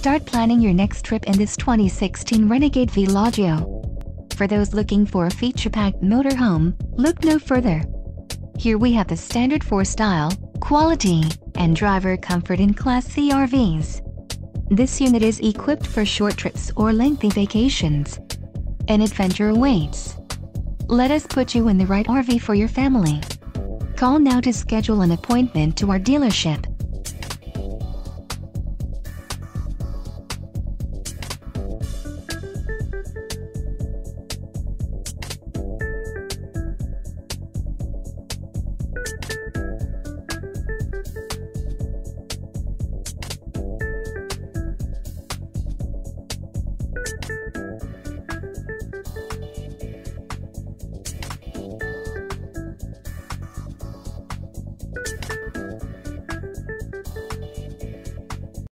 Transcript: Start planning your next trip in this 2016 Renegade Villaggio. For those looking for a feature-packed motorhome, look no further. Here we have the standard for style, quality, and driver comfort in Class C RVs. This unit is equipped for short trips or lengthy vacations. An adventure awaits. Let us put you in the right RV for your family. Call now to schedule an appointment to our dealership.